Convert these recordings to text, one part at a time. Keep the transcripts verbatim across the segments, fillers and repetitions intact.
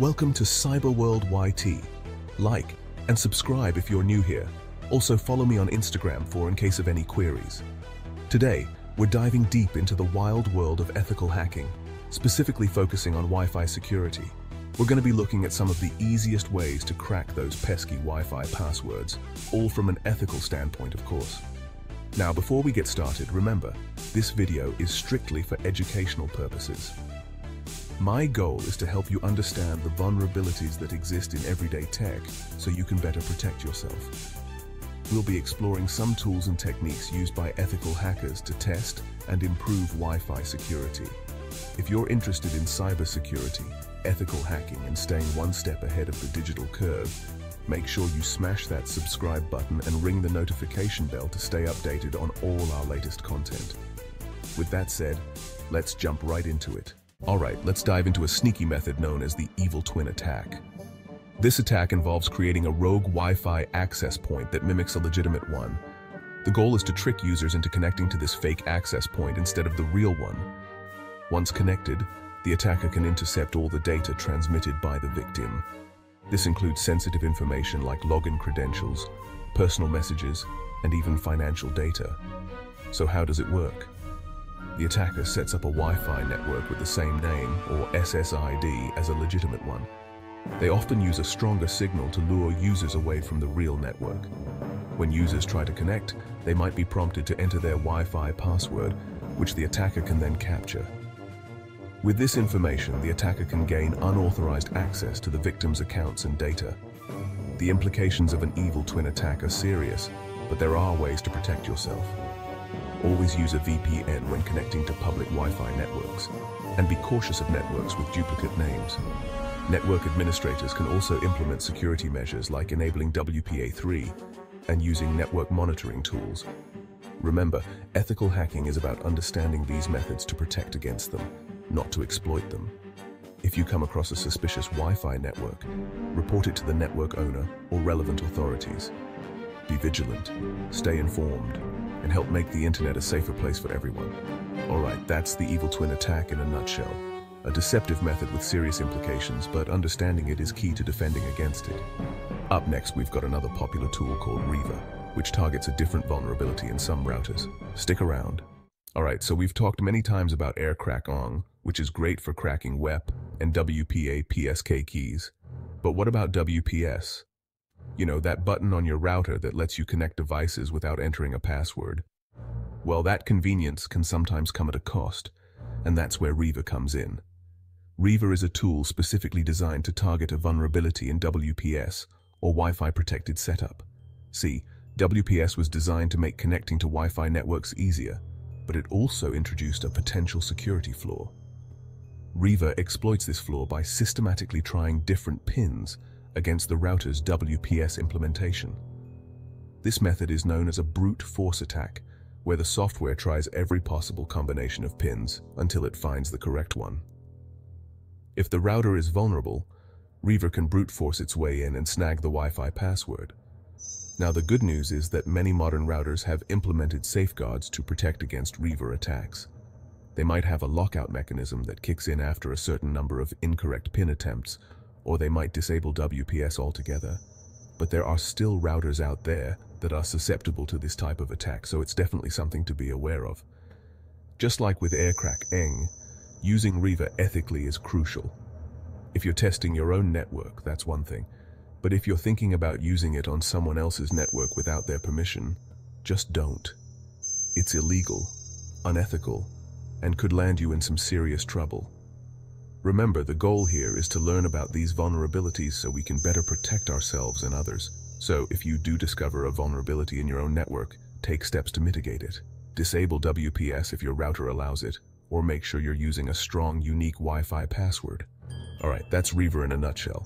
Welcome to Cyber World Y T. Like and subscribe if you're new here. Also follow me on Instagram for in case of any queries. Today, we're diving deep into the wild world of ethical hacking, specifically focusing on Wi-Fi security. We're going to be looking at some of the easiest ways to crack those pesky Wi-Fi passwords, all from an ethical standpoint, of course. Now, before we get started, remember, this video is strictly for educational purposes. My goal is to help you understand the vulnerabilities that exist in everyday tech so you can better protect yourself. We'll be exploring some tools and techniques used by ethical hackers to test and improve Wi-Fi security. If you're interested in cybersecurity, ethical hacking, and staying one step ahead of the digital curve, make sure you smash that subscribe button and ring the notification bell to stay updated on all our latest content. With that said, let's jump right into it. All right, let's dive into a sneaky method known as the evil twin attack. This attack involves creating a rogue Wi-Fi access point that mimics a legitimate one. The goal is to trick users into connecting to this fake access point instead of the real one. Once connected, the attacker can intercept all the data transmitted by the victim. This includes sensitive information like login credentials, personal messages, and even financial data. So how does it work? The attacker sets up a Wi-Fi network with the same name, or S S I D, as a legitimate one. They often use a stronger signal to lure users away from the real network. When users try to connect, they might be prompted to enter their Wi-Fi password, which the attacker can then capture. With this information, the attacker can gain unauthorized access to the victim's accounts and data. The implications of an evil twin attack are serious, but there are ways to protect yourself. Always use a V P N when connecting to public Wi-Fi networks, and be cautious of networks with duplicate names. Network administrators can also implement security measures like enabling W P A three and using network monitoring tools. Remember, ethical hacking is about understanding these methods to protect against them, not to exploit them. If you come across a suspicious Wi-Fi network, report it to the network owner or relevant authorities. Be vigilant, stay informed, and help make the internet a safer place for everyone. All right, that's the evil twin attack in a nutshell. A deceptive method with serious implications, but understanding it is key to defending against it. Up next, we've got another popular tool called Reaver, which targets a different vulnerability in some routers. Stick around. All right, so we've talked many times about Aircrack-ng, which is great for cracking W E P and W P A P S K keys. But what about W P S? You know, that button on your router that lets you connect devices without entering a password. Well, that convenience can sometimes come at a cost, and that's where Reaver comes in. Reaver is a tool specifically designed to target a vulnerability in W P S, or Wi-Fi protected setup. See, W P S was designed to make connecting to Wi-Fi networks easier, but it also introduced a potential security flaw. Reaver exploits this flaw by systematically trying different pins against the router's W P S implementation. This method is known as a brute force attack, where the software tries every possible combination of pins until it finds the correct one. If the router is vulnerable, Reaver can brute force its way in and snag the Wi-Fi password. Now, the good news is that many modern routers have implemented safeguards to protect against Reaver attacks. They might have a lockout mechanism that kicks in after a certain number of incorrect pin attempts, or they might disable W P S altogether. But there are still routers out there that are susceptible to this type of attack, so it's definitely something to be aware of. Just like with Aircrack-ng, using Reaver ethically is crucial. If you're testing your own network, that's one thing. But if you're thinking about using it on someone else's network without their permission, just don't. It's illegal, unethical, and could land you in some serious trouble. Remember, the goal here is to learn about these vulnerabilities so we can better protect ourselves and others. So if you do discover a vulnerability in your own network, take steps to mitigate it. Disable W P S if your router allows it, or make sure you're using a strong, unique Wi-Fi password. All right, that's Reaver in a nutshell.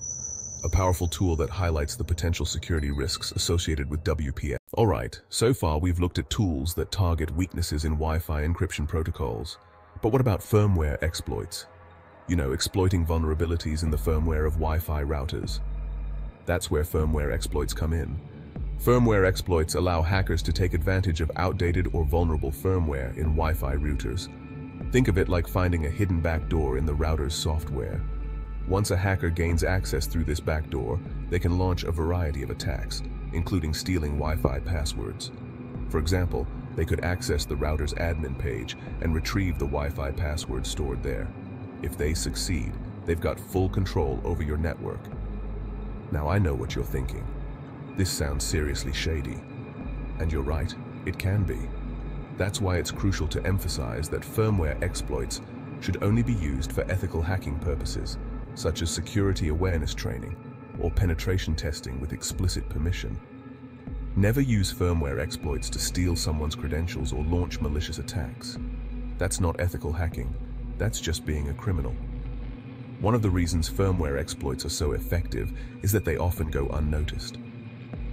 A powerful tool that highlights the potential security risks associated with W P S. All right, so far we've looked at tools that target weaknesses in Wi-Fi encryption protocols. But what about firmware exploits? You know, exploiting vulnerabilities in the firmware of Wi-Fi routers. That's where firmware exploits come in. Firmware exploits allow hackers to take advantage of outdated or vulnerable firmware in Wi-Fi routers. Think of it like finding a hidden backdoor in the router's software. Once a hacker gains access through this backdoor, they can launch a variety of attacks, including stealing Wi-Fi passwords. For example, they could access the router's admin page and retrieve the Wi-Fi password stored there. If they succeed, they've got full control over your network. Now I know what you're thinking. This sounds seriously shady. And you're right, it can be. That's why it's crucial to emphasize that firmware exploits should only be used for ethical hacking purposes, such as security awareness training or penetration testing with explicit permission. Never use firmware exploits to steal someone's credentials or launch malicious attacks. That's not ethical hacking, that's just being a criminal. One of the reasons firmware exploits are so effective is that they often go unnoticed.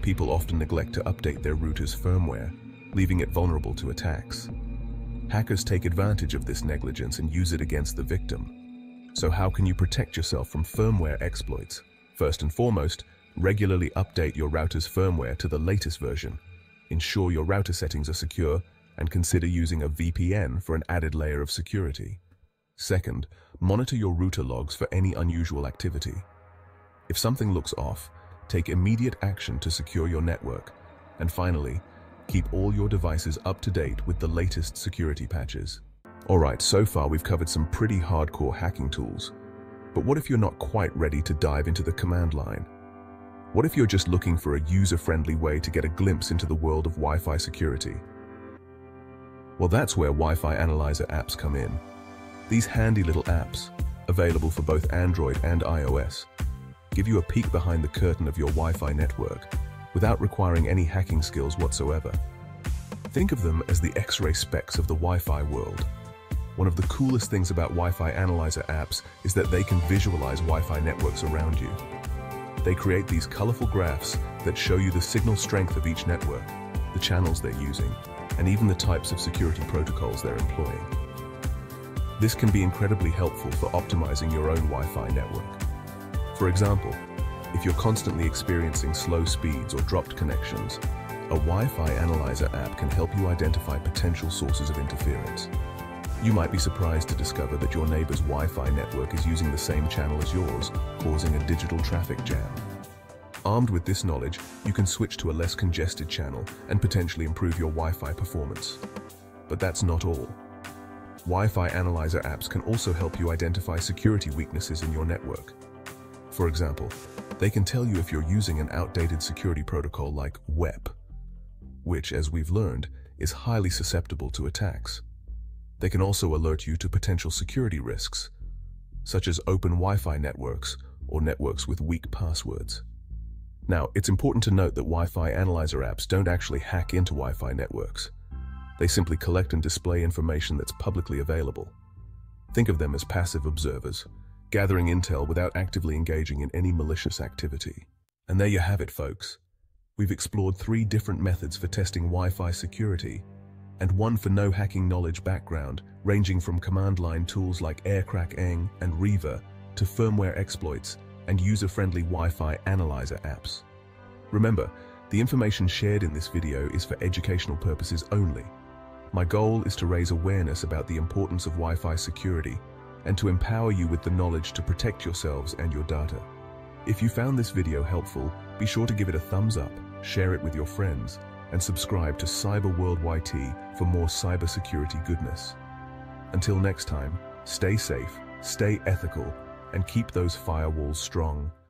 People often neglect to update their router's firmware, leaving it vulnerable to attacks. Hackers take advantage of this negligence and use it against the victim. So how can you protect yourself from firmware exploits? First and foremost, regularly update your router's firmware to the latest version. Ensure your router settings are secure and consider using a V P N for an added layer of security. Second, monitor your router logs for any unusual activity. If something looks off, take immediate action to secure your network. And finally, keep all your devices up to date with the latest security patches. Alright, so far we've covered some pretty hardcore hacking tools. But what if you're not quite ready to dive into the command line? What if you're just looking for a user-friendly way to get a glimpse into the world of Wi-Fi security? Well, that's where Wi-Fi Analyzer apps come in. These handy little apps, available for both Android and iOS, give you a peek behind the curtain of your Wi-Fi network without requiring any hacking skills whatsoever. Think of them as the X-ray specs of the Wi-Fi world. One of the coolest things about Wi-Fi Analyzer apps is that they can visualize Wi-Fi networks around you. They create these colorful graphs that show you the signal strength of each network, the channels they're using, and even the types of security protocols they're employing. This can be incredibly helpful for optimizing your own Wi-Fi network. For example, if you're constantly experiencing slow speeds or dropped connections, a Wi-Fi Analyzer app can help you identify potential sources of interference. You might be surprised to discover that your neighbor's Wi-Fi network is using the same channel as yours, causing a digital traffic jam. Armed with this knowledge, you can switch to a less congested channel and potentially improve your Wi-Fi performance. But that's not all. Wi-Fi Analyzer apps can also help you identify security weaknesses in your network. For example, they can tell you if you're using an outdated security protocol like W E P, which, as we've learned, is highly susceptible to attacks. They can also alert you to potential security risks, such as open Wi-Fi networks or networks with weak passwords. Now, it's important to note that Wi-Fi Analyzer apps don't actually hack into Wi-Fi networks. They simply collect and display information that's publicly available. Think of them as passive observers, gathering intel without actively engaging in any malicious activity. And there you have it, folks. We've explored three different methods for testing Wi-Fi security, and one for no hacking knowledge background, ranging from command line tools like Aircrack-ng and Reaver to firmware exploits and user-friendly Wi-Fi Analyzer apps. Remember, the information shared in this video is for educational purposes only. My goal is to raise awareness about the importance of Wi-Fi security and to empower you with the knowledge to protect yourselves and your data. If you found this video helpful, be sure to give it a thumbs up, share it with your friends, and subscribe to Cyber World Y T for more cybersecurity goodness. Until next time, stay safe, stay ethical, and keep those firewalls strong.